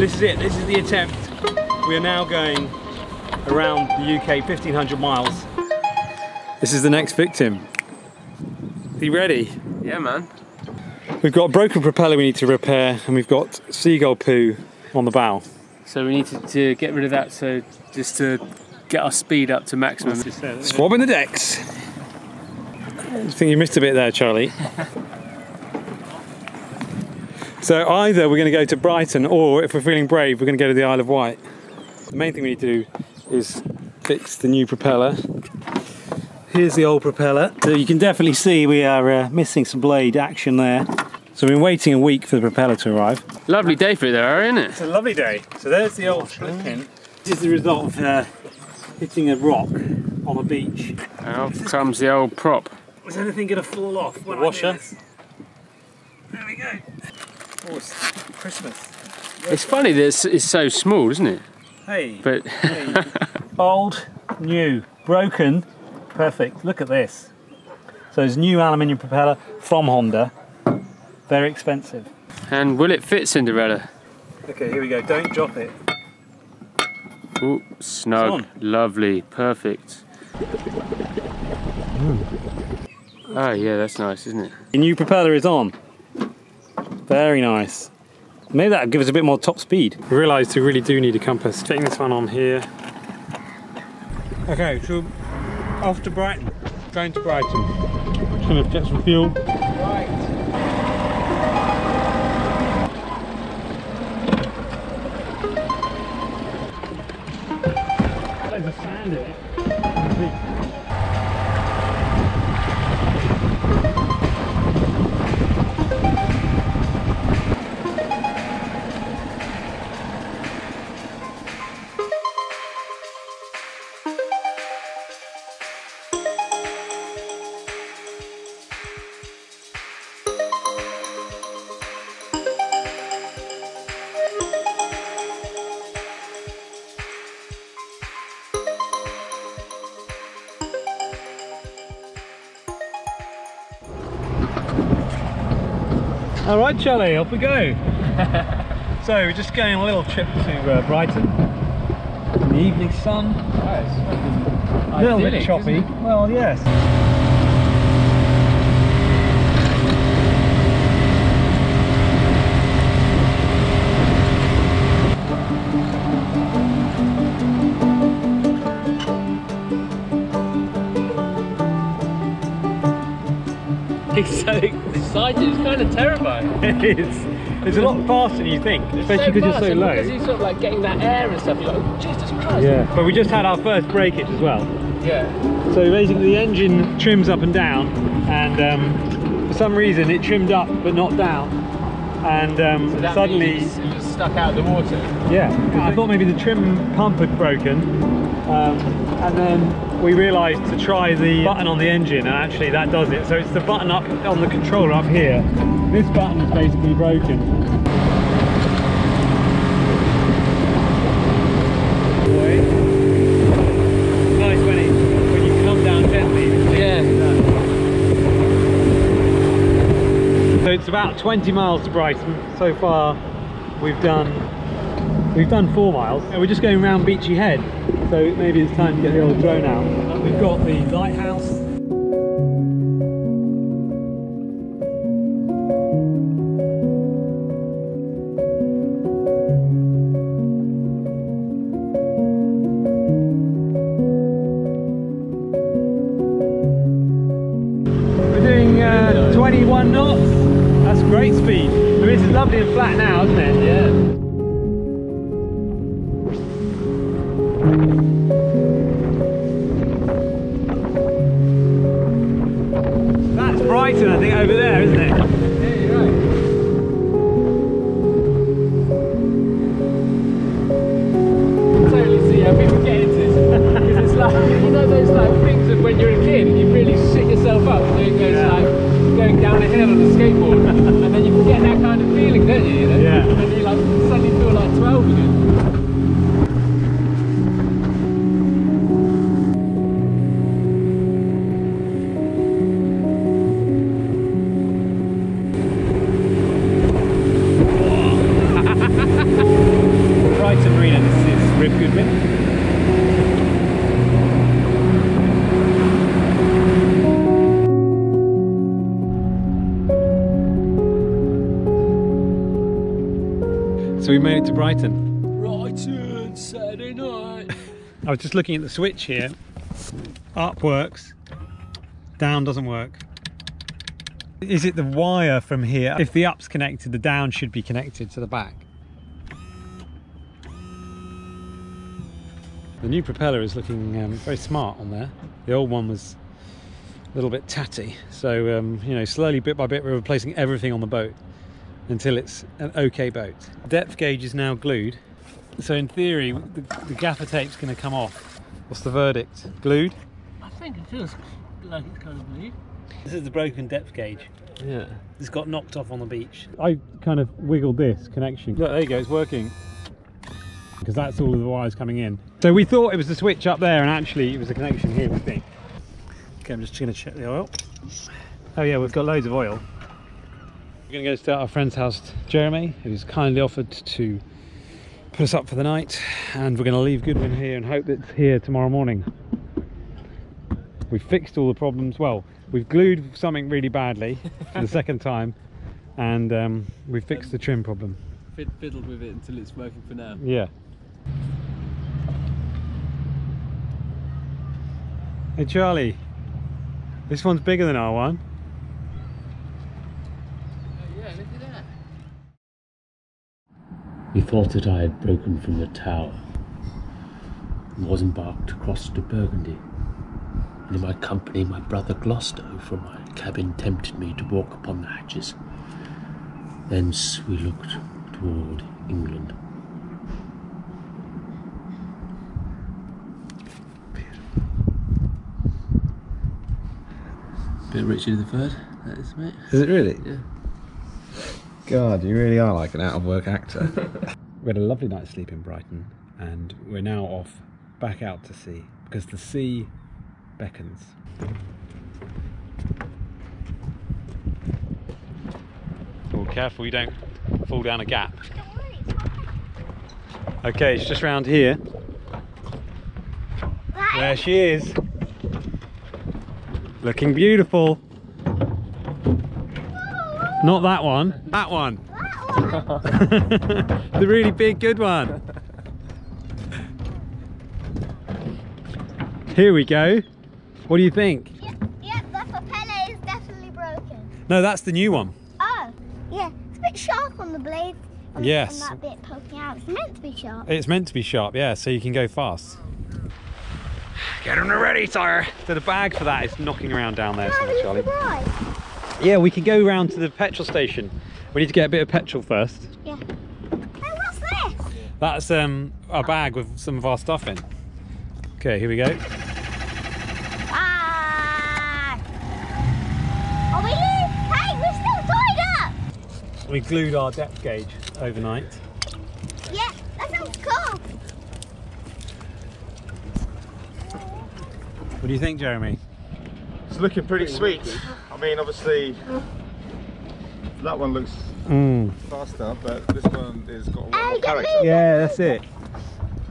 This is it, this is the attempt. We are now going around the UK 1,500 miles. This is the next victim. Are you ready? Yeah, man. We've got a broken propeller we need to repair, and we've got seagull poo on the bow. So we need to get rid of that, so just to get our speed up to maximum. Swabbing the decks. I think you missed a bit there, Charlie. So either we're going to go to Brighton, or if we're feeling brave, we're going to go to the Isle of Wight. The main thing we need to do is fix the new propeller. Here's the old propeller. So you can definitely see we are missing some blade action there. So we've been waiting a week for the propeller to arrive. Lovely day for you there, isn't it? It's a lovely day. So there's the old flip-in. This is the result of hitting a rock on the beach. Out comes the old prop. Is anything going to fall off when I do this? There we go. Oh, it's Christmas. It's funny that it's so small, isn't it? Hey. But hey. Old, new, broken, perfect. Look at this. So it's new aluminium propeller from Honda. Very expensive. And will it fit, Cinderella? Okay, here we go. Don't drop it. Ooh, snug, lovely, perfect. Oh yeah, that's nice, isn't it? The new propeller is on. Very nice. Maybe that'll give us a bit more top speed. We realised we really do need a compass. Taking this one on here. Okay, so off to Brighton. Going to Brighton. Just gonna get some fuel. Right. There's a sand in it. All right, Charlie, off we go. So we're just going on a little trip to Brighton in the evening sun. Nice. A little bit choppy. Well, yes. He's so excited, it's kind of terrifying. It is. It's a lot faster than you think, especially because you're so low. Because you're sort of like getting that air and stuff, you're like, oh, Jesus Christ. Yeah. But we just had our first breakage as well. Yeah. So basically the engine trims up and down, and for some reason it trimmed up but not down. And so that suddenly... it was stuck out of the water. Yeah. I thought maybe the trim pump had broken, and then we realised to try the button on the engine, and actually that does it. So it's the button up on the controller up here. This button is basically broken. Nice when you come down gently. Yeah. So it's about 20 miles to Brighton. So far we've done 4 miles, and we're just going around Beachy Head. So maybe it's time to get the old drone out. We've got the lighthouse. We're doing 21 knots. That's great speed. I mean, this is lovely and flat now, isn't it? Yeah. That's Brighton, I think, over there, isn't it? Yeah, you're right. Totally see how people get into this. Because it's like, you know those like things that when you're a kid and you really shit yourself up doing those like going down a hill on a skateboard, and then you get that kind of feeling, don't you? You know? Yeah. And you're like, So we made it to Brighton. Brighton, Saturday night. I was just looking at the switch here. Up works, down doesn't work. Is it the wire from here? If the up's connected, the down should be connected to the back. The new propeller is looking very smart on there. The old one was a little bit tatty. So, you know, slowly, bit by bit, we're replacing everything on the boat until it's an okay boat. Depth gauge is now glued. So in theory, the gaffer tape's gonna come off. What's the verdict? Glued? I think it feels like it's kind of glued. This is the broken depth gauge. Yeah. It's got knocked off on the beach. I kind of wiggled this connection. Look, there you go, it's working. Because that's all of the wires coming in. So we thought it was the switch up there, and actually it was the connection here, we think. Okay, I'm just gonna check the oil. Oh yeah, we've got loads of oil. We're gonna go stay at our friend's house, Jeremy, who's kindly offered to put us up for the night, and we're gonna leave Goodwin here and hope that it's here tomorrow morning. We've fixed all the problems. Well, we've glued something really badly for the second time, and we've fixed the trim problem. Fiddled with it until it's working for now. Yeah. Hey Charlie, this one's bigger than our one. Oh yeah, look at that. We thought that I had broken from the tower and was embarked across to Burgundy. And in my company, my brother Gloucester, who from my cabin tempted me to walk upon the hatches. Thence we looked toward England. Bit of Richard III, that is, mate. Is it really? Yeah. God, you really are like an out-of-work actor. We had a lovely night's sleep in Brighton, and we're now off back out to sea, because the sea beckons. Oh, careful you don't fall down a gap. Okay, it's just round here. There she is. Looking beautiful. Not that one. That one. The really big, good one. Here we go. What do you think? Yeah, the propeller is definitely broken. No, that's the new one. Oh, yeah. It's a bit sharp on the blade. Yes. And that bit poking out. It's meant to be sharp. It's meant to be sharp, yeah, so you can go fast. Get him ready, sire. So the bag for that is knocking around down there, Charlie. Yeah, we can go round to the petrol station. We need to get a bit of petrol first. Yeah. Hey, what's this? That's a bag with some of our stuff in. Okay, here we go. Are we? Hey, we're still tied up. We glued our depth gauge overnight. Yeah, that sounds cool. What do you think, Jeremy? It's looking pretty sweet. I mean, obviously, that one looks faster, but this one has got a lot more character. Yeah, that's it.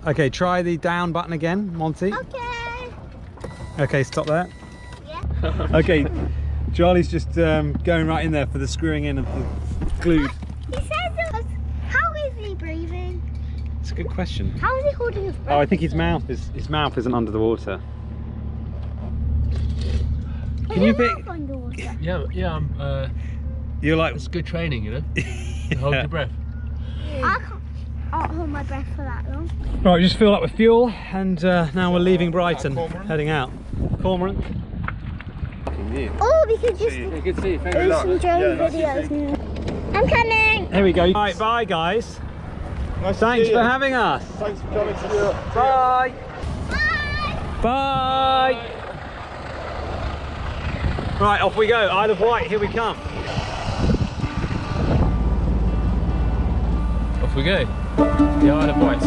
Okay, try the down button again, Monty. Okay. Okay, stop there. Yeah. Okay, Charlie's just going right in there for the screwing in of the glued. He says it was, how is he breathing? It's a good question. How is he holding his breath? Oh, I think his mouth isn't under the water. Can you think? Yeah. You're like, it's good training, you know. Yeah. Hold your breath. I can't hold my breath for that long. Right, we just filled up with fuel, and now we're leaving Brighton, heading out. Cormorant. Oh, we could just do some drone videos. I'm coming. Here we go. All right, bye guys. Nice Thanks for having us. Thanks for coming. Bye. Bye. Bye. Right, off we go, Isle of Wight, here we come. Off we go, the Isle of Wight.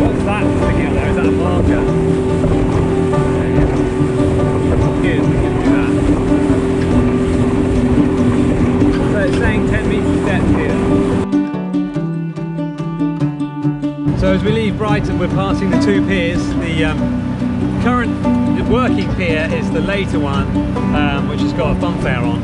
What's that sticking out there? Is that a marker? Good, we can do that. So it's saying 10 metres depth here. So So as we leave Brighton, we're passing the two piers. The current working pier is the later one, which has got a funfair on.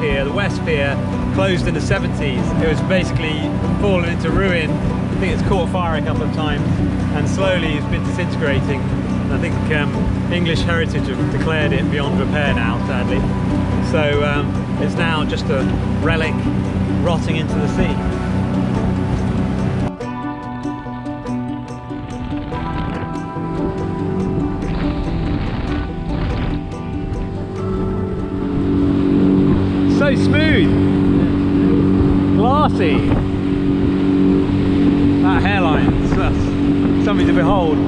Pier, the West Pier, closed in the 70s. It was basically fallen into ruin. I think it's caught fire a couple of times and slowly it's been disintegrating. I think English Heritage have declared it beyond repair now, sadly. So it's now just a relic rotting into the sea. So smooth, glassy. That hairline, that's something to behold.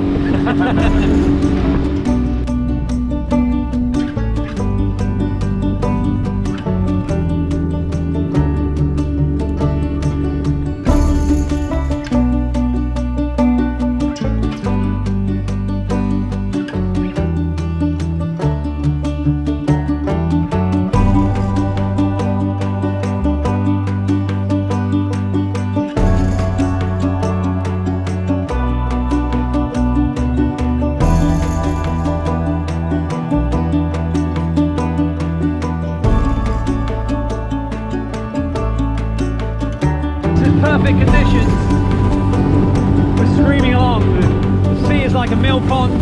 Conditions. We're screaming along. The sea is like a mill pond.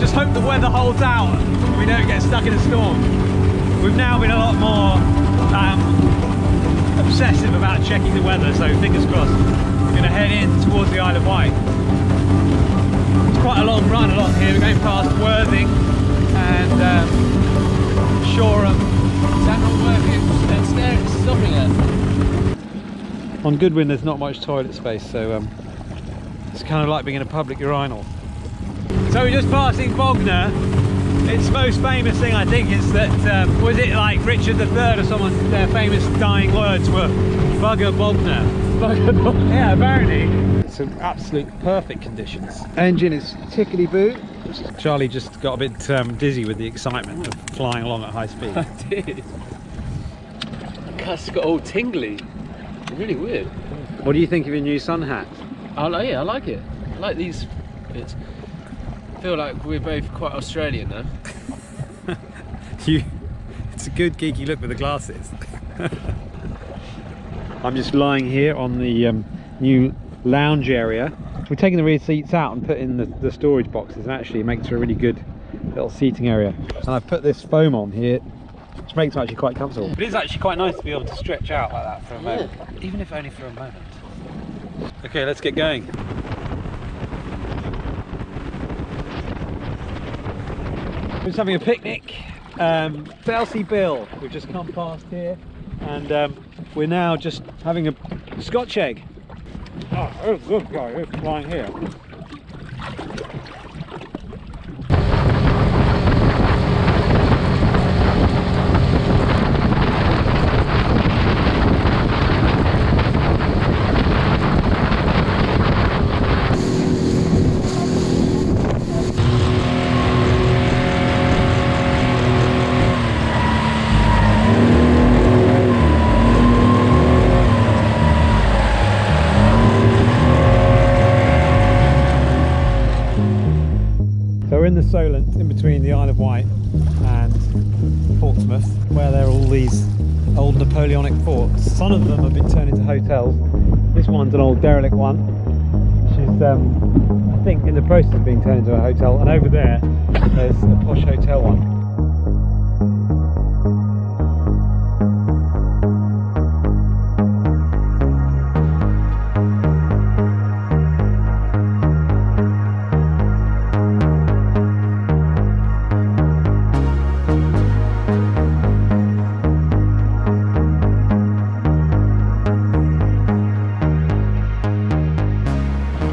Just hope the weather holds out and we don't get stuck in a storm. We've now been a lot more obsessive about checking the weather, so fingers crossed. We're going to head in towards the Isle of Wight. It's quite a long run along here. We're going past Worthing and Shoreham. Is that not working? It's staring, it's stopping us. On Goodwin there's not much toilet space, so it's kind of like being in a public urinal. So we're just passing Bognor. Its most famous thing, I think, is that, was it like Richard III or someone's famous dying words were, "Bugger Bognor." Bugger Bognor. Yeah, apparently. Some absolute perfect conditions. Engine is tickety-boo. Charlie just got a bit dizzy with the excitement of flying along at high speed. I did. Gus got all tingly. Really weird. What do you think of your new sun hat? Yeah, I like it. I like these bits. I feel like we're both quite Australian now. It's a good geeky look with the glasses. I'm just lying here on the new lounge area. We're taking the rear seats out and putting the storage boxes, and actually it makes for a really good little seating area. And I've put this foam on here, which makes it actually quite comfortable. But it is actually quite nice to be able to stretch out like that for a moment, even if only for a moment. Okay, let's get going. We're just having a picnic. Belsey Bill, we've just come past here, and we're now just having a Scotch egg. Oh, it's good guy, it's flying here. We're in the Solent, in between the Isle of Wight and Portsmouth, where there are all these old Napoleonic forts. Some of them have been turned into hotels. This one's an old derelict one, which is, I think, in the process of being turned into a hotel. And over there, there's a posh hotel one.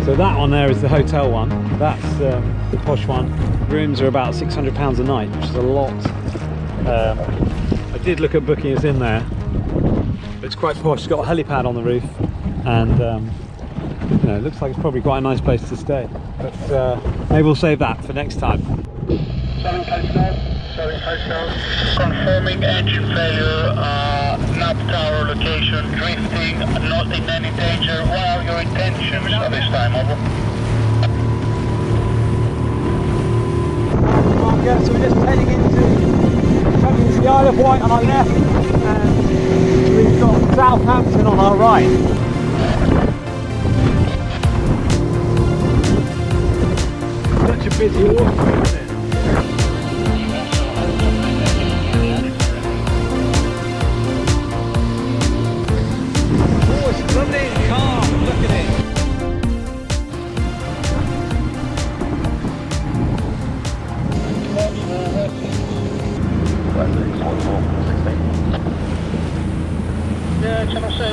So that one there is the hotel one, that's the posh one. Rooms are about £600 a night, which is a lot. I did look at booking us in there. It's quite posh, it's got a helipad on the roof, and you know, it looks like it's probably quite a nice place to stay. But maybe we'll save that for next time. Solent Coastal. Solent Coastal. Confirming engine failure, NAP tower location, drifting, not in any danger. What are your intentions at this time, over? Yeah, so we're just heading into the Isle of Wight on our left, and we've got Southampton on our right. Such a busy waterway, isn't it? Oh, it's lovely and calm, look at it. Yeah, channel 6.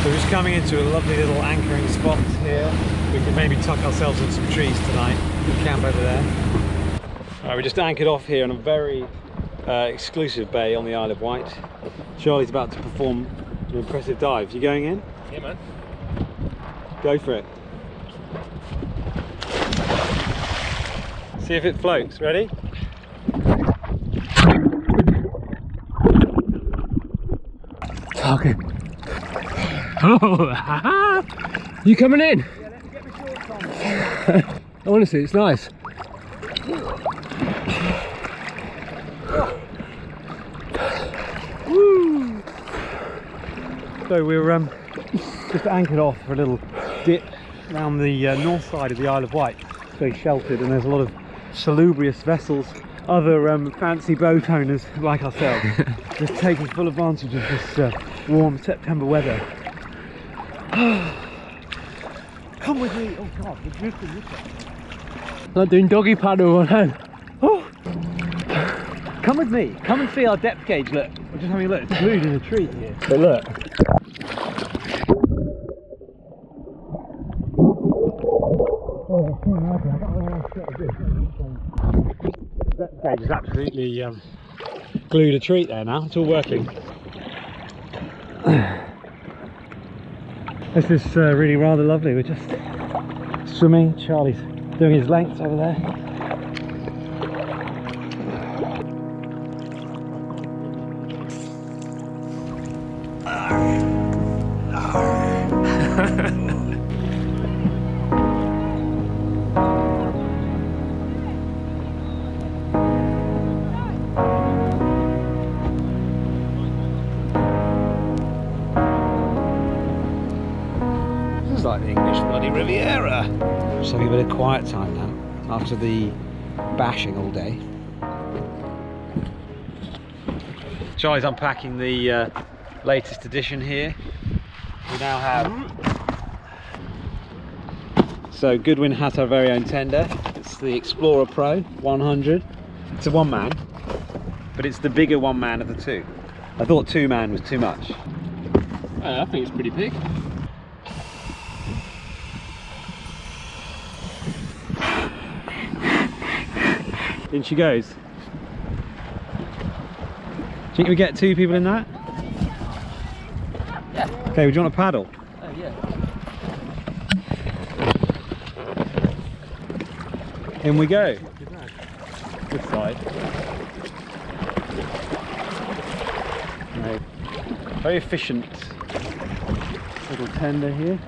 So we're just coming into a lovely little anchoring spot here. We could maybe tuck ourselves in some trees tonight and camp over there. Alright, we just anchored off here in a very exclusive bay on the Isle of Wight. Charlie's about to perform an impressive dive. You going in? Yeah, man. Go for it. See if it floats. Ready? Okay. Oh, you coming in? Honestly, it's nice. Woo. So we're just anchored off for a little dip down the north side of the Isle of Wight. It's very sheltered and there's a lot of salubrious vessels, other fancy boat owners like ourselves, just taking full advantage of this warm September weather. Come with me. Oh god, we're drifting this way. Not doing doggy paddle on hand. Oh. Come with me. Come and see our depth gauge. Look, we're just having a look. It's glued in a tree here. But look. Depth gauge is absolutely glued a treat there now. It's all working. This is really rather lovely. We're just swimming. Charlie's doing his lengths over there. Just having a bit of quiet time now, after the bashing all day. Charlie's unpacking the latest edition here. We now have... So Goodwin has our very own tender. It's the Explorer Pro 100. It's a one-man, but it's the bigger one-man of the two. I thought two-man was too much. I think it's pretty big. In she goes. Do you think we get two people in that? Yeah. Okay, would you want a paddle? Oh, yeah. In we go. Good side. No. Very efficient little tender here.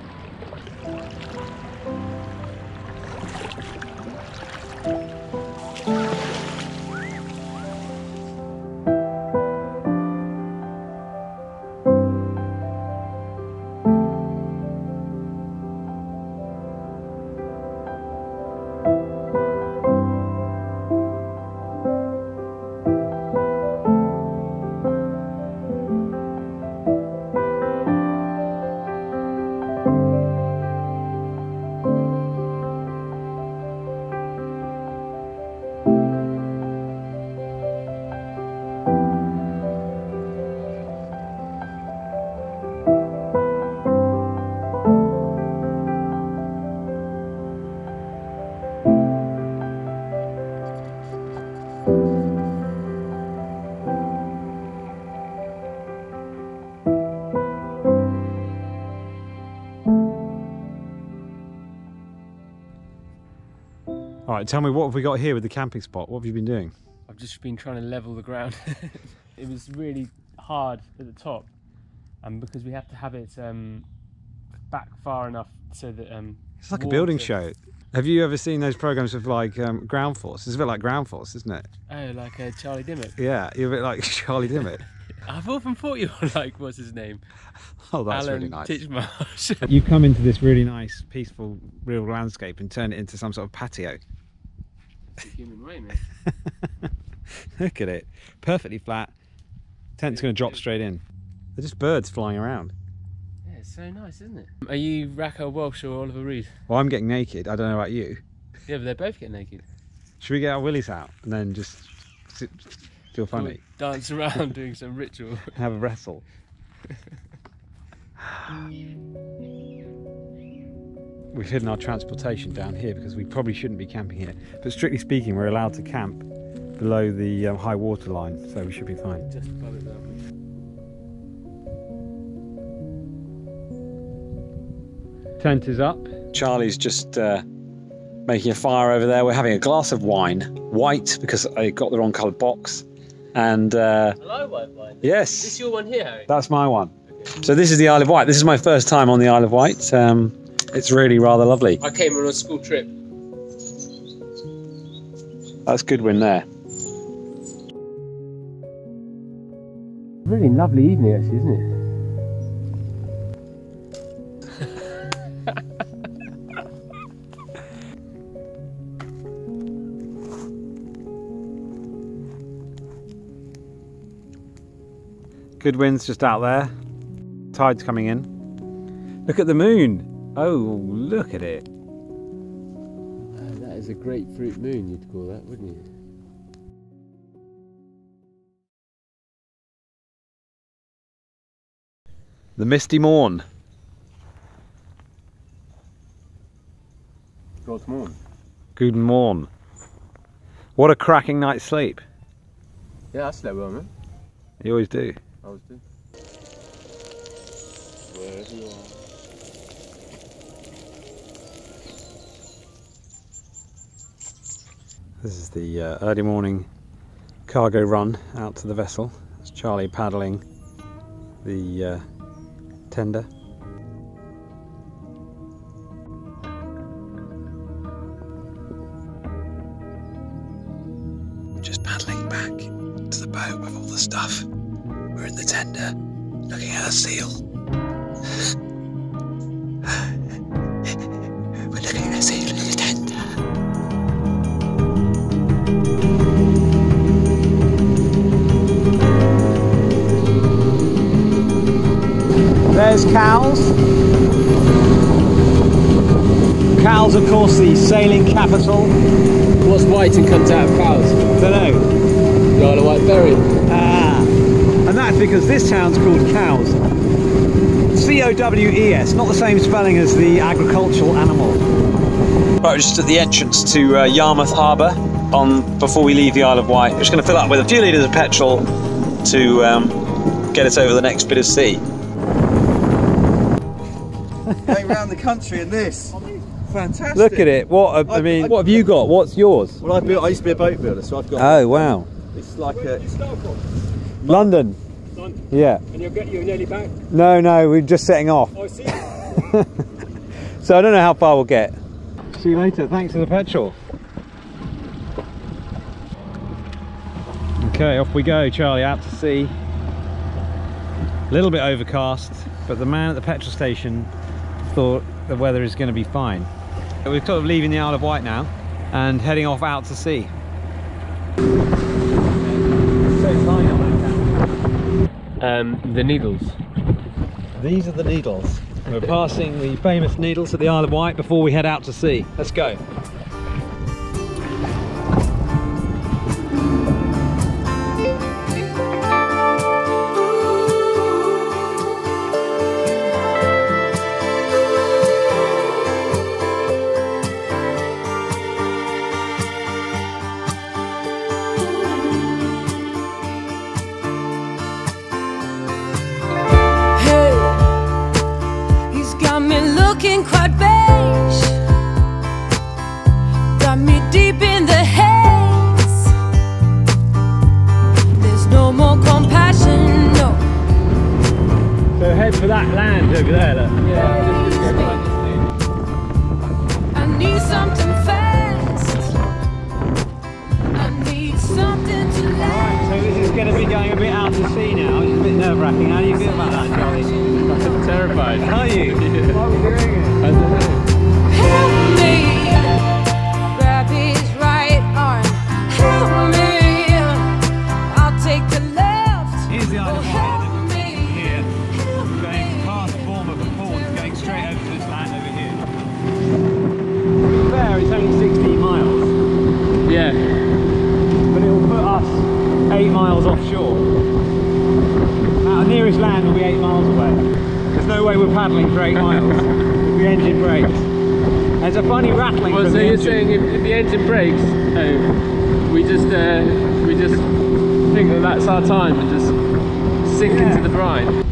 All right, tell me, what have we got here with the camping spot? What have you been doing? I've just been trying to level the ground. It was really hard at the top, because we have to have it back far enough so that... it's like a building show. Have you ever seen those programs of like Ground Force? It's a bit like Ground Force, isn't it? Oh, like Charlie Dimmock. Yeah, you're a bit like Charlie Dimmock. I've often thought you were like, what's his name? Oh, that's Alan, really nice. Titchmarsh. You come into this really nice, peaceful, real landscape and turn it into some sort of patio. It's a human way, mate. Look at it. Perfectly flat. Tent's going to drop straight in. They're just birds flying around. Yeah, it's so nice, isn't it? Are you Raquel Welsh or Oliver Reed? Well, I'm getting naked. I don't know about you. Yeah, but they're both getting naked. Should we get our willies out and then just sit, feel funny? We'll dance around doing some ritual. Have a wrestle. We've hidden our transportation down here because we probably shouldn't be camping here. But strictly speaking, we're allowed to camp below the high water line, so we should be fine. Just above it, aren't we? Tent is up. Charlie's just making a fire over there. We're having a glass of wine, white, because I got the wrong coloured box. And I like white wine. Yes. Is this your one here, Harry? That's my one. Okay. So this is the Isle of Wight. This is my first time on the Isle of Wight. It's really rather lovely. I came on a school trip. That's Goodwin there. Really lovely evening, actually, isn't it? Goodwin's just out there. Tide's coming in. Look at the moon. Oh, look at it. That is a grapefruit moon, you'd call that, wouldn't you? The misty morn. Good morn. Good morn. What a cracking night's sleep. Yeah, I slept well, man. You always do. Wherever you are. This is the early morning cargo run out to the vessel. It's Charlie paddling the tender. We're just paddling back to the boat with all the stuff. We're in the tender, looking at a seal. We're looking at a seal in the tender. There's Cowes. Cowes, of course, the sailing capital. What's white and comes out of Cowes? I don't know. The Isle of Wight Ferry. And that's because this town's called Cowes. C-O-W-E-S, not the same spelling as the agricultural animal. Right, we're just at the entrance to Yarmouth Harbour. Before we leave the Isle of Wight, we're just going to fill up with a few litres of petrol to get us over the next bit of sea. Going round the country in this. Fantastic. Look at it. What I mean, what have you got? What's yours? Well, I used to be a boat builder, so I've got. Oh wow! It's like a. Where did you start from? London. London? Yeah. And you're nearly back? No, no, we're just setting off. Oh, see. So I don't know how far we'll get. See you later, thanks for the petrol. Okay, off we go, Charlie, out to sea. A little bit overcast, but the man at the petrol station thought the weather is going to be fine. So we're sort of leaving the Isle of Wight now and heading off out to sea. The Needles. These are the Needles. We're passing the famous Needles at the Isle of Wight before we head out to sea. Let's go. Quite beige, got me deep. Going to be going a bit out to sea now, which is a bit nerve-wracking. How do you feel about that, Charlie? I'm terrified. Are you? Yeah. Why are we doing it? I don't know. Help me, grab his right arm. Help me, I'll take the left. Here's the island of Wight here. Going past Bournemouth and Portsmouth, going straight over to this land over here. To be fair, it's only 60 miles. Yeah. But it will put us 8 miles offshore. Our nearest land will be 8 miles away. There's no way we're paddling for 8 miles if the engine breaks. There's a funny rattling. Well, from so the you're engine. Saying if the engine breaks, no, we just think that that's our time and just sink into the brine.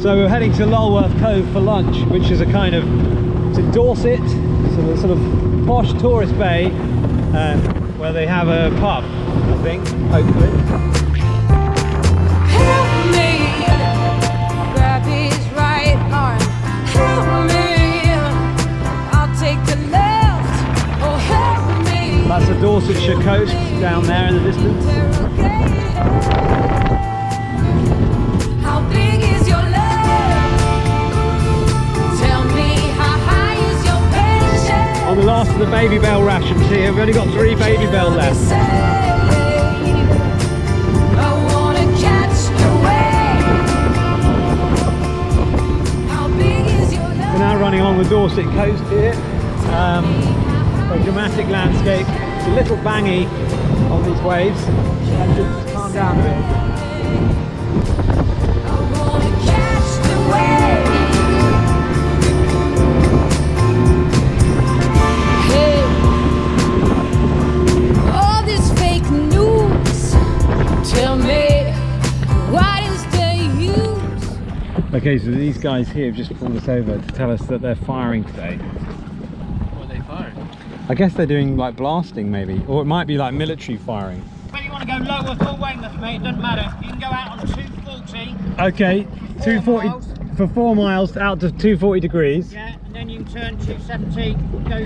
So we're heading to Lulworth Cove for lunch, which is a kind of to Dorset, so the sort of posh tourist bay where they have a pub, I think, hopefully. That's the Dorsetshire coast down there in the distance. How big is your love? Tell me how high is your patience? On the last of the baby bell rations here, we've only got 3 baby bell left. Running along the Dorset coast here, a dramatic landscape. It's a little bangy on these waves. Just calm down a bit. All this fake news, tell me why. Okay, so these guys here have just pulled us over to tell us that they're firing today. What are they firing? I guess they're doing like blasting maybe, or it might be like military firing. Whether you want to go Lulworth or Weymouth, mate, it doesn't matter. You can go out on 240. Okay, 240 for 4 miles out to 240 degrees. Yeah, and then you can turn 270, go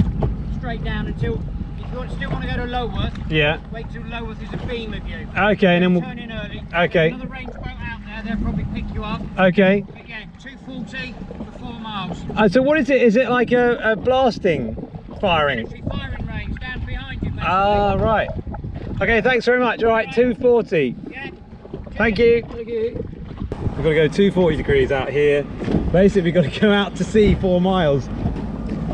straight down until, if you still want to go to Lulworth, yeah. Wait till Lulworth is a beam of you. Okay, and then we'll turn in early. Okay. Another range boat out there, they'll probably pick you up. Okay. Yeah, 240 for 4 miles. So what is it? Is it like a blasting firing? Military firing range down behind you, mate. Ah, right. Okay, thanks very much. All right, 240. Yeah. Thank you. Thank you. We've got to go 240 degrees out here. Basically, we've got to go out to sea 4 miles.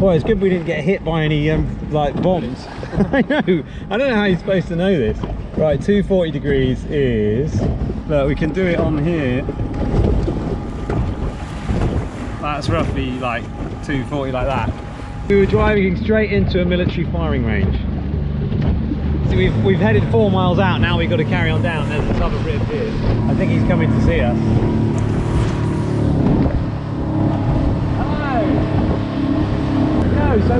Boy, it's good we didn't get hit by any like bombs. I know. I don't know how you're supposed to know this. Right, 240 degrees is. Look, we can do it on here. That's roughly like 240 like that. We were driving straight into a military firing range. So we've headed 4 miles out, now we've got to carry on down. There's a sub of Riv here. I think he's coming to see us. Hello! No, so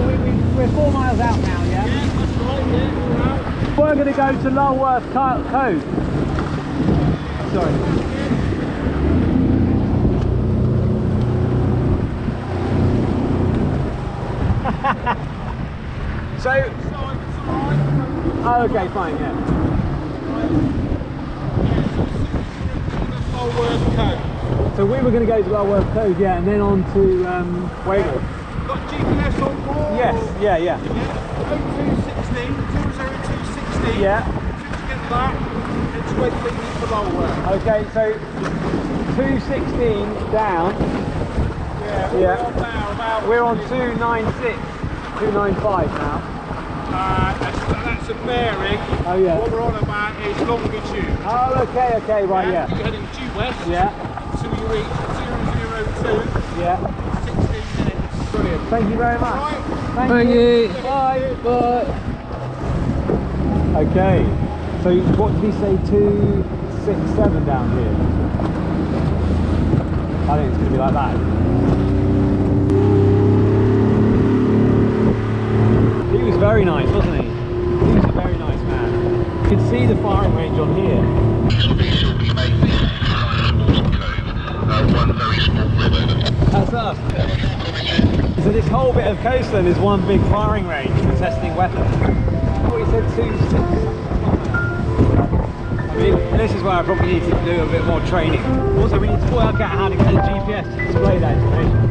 we're 4 miles out now, yeah? Yeah, that's right, yeah. We're going to go to Lulworth Cove. Sorry. So, oh, okay, fine, yeah. So we were going to go to Lulworth Cove, yeah, and then on to Weymouth. Got GPS on board? Yes, yeah. 0216, 20216. Yeah. Just to get back, it's waiting for Lulworth. Okay, so 216 down. Yeah, yeah. We're on 296. 295 now. That's a bearing. Oh yeah. What we're on about is longitude. Oh okay, right, yeah. You're heading due west. Yeah. So you reach 002. Yeah. 16 minutes. Brilliant. Thank you very much. Right. Thank you. Bye. Okay. So what did he say? 267 down here. I think it's gonna be like that. He was very nice, wasn't he? He was a very nice man. You could see the firing range on here. She'll be making the Cove, one very small river. That's us. So this whole bit of coastline is one big firing range for testing weapons. Oh, he said 2-6. I mean, this is where I probably need to do a bit more training. Also, we need to work out how to get a GPS to display that information.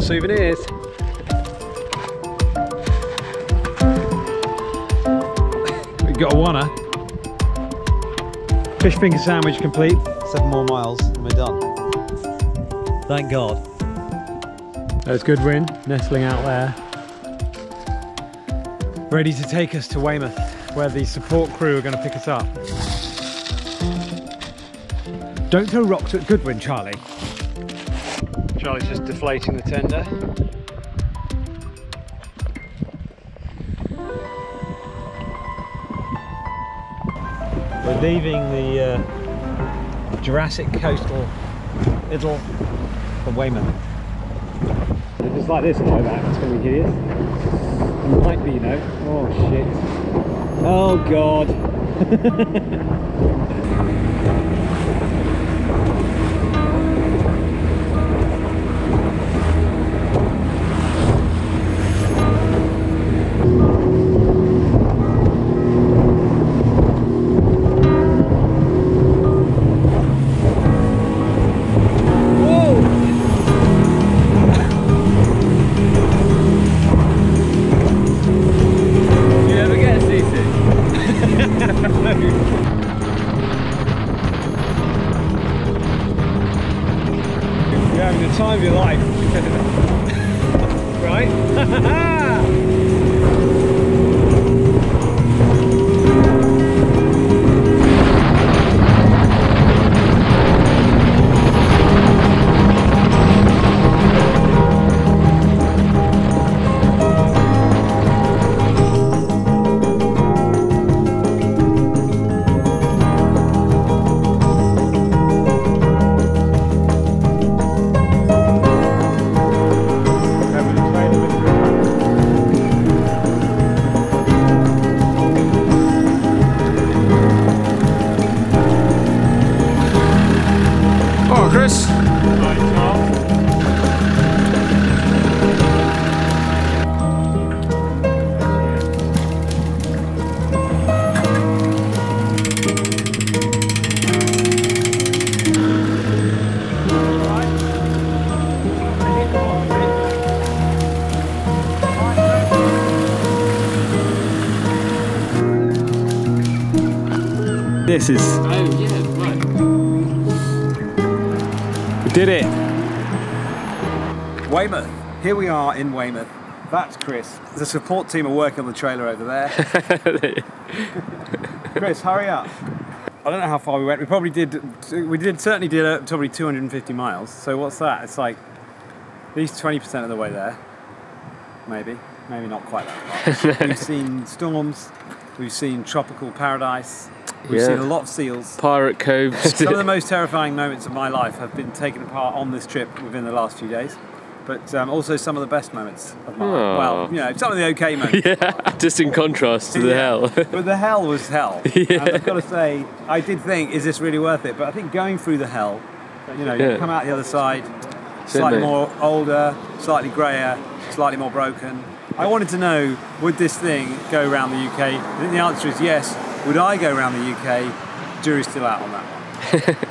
Souvenirs. We got a wanna. Fish finger sandwich complete. 7 more miles and we're done. Thank God. There's Goodwin nestling out there. Ready to take us to Weymouth, where the support crew are going to pick us up. Don't throw rocks at Goodwin, Charlie. Charlie's just deflating the tender. We're leaving the Jurassic Coastal Idle for Weymouth. If it's like this flyback, it's going to be hideous. It might be, you know. Oh shit. Oh god. This is... Oh yeah, right. We did it. Weymouth. Here we are in Weymouth. That's Chris. The support team are working on the trailer over there. Chris, hurry up. I don't know how far we went. We certainly did probably 250 miles. So what's that? It's like at least 20% of the way there. Maybe not quite that far. We've seen storms. We've seen tropical paradise. We've seen a lot of seals. Pirate coves. Some of the most terrifying moments of my life have been taken apart on this trip within the last few days. But also some of the best moments of my life. Well, you know, some of the okay moments. Yeah, just in contrast to the hell. But the hell was hell. Yeah. And I've got to say, I did think, is this really worth it? But I think going through the hell, you know, you come out the other side, slightly more older, slightly greyer, slightly more broken. I wanted to know, would this thing go around the UK? I think the answer is yes. Would I go around the UK? Jury's still out on that one.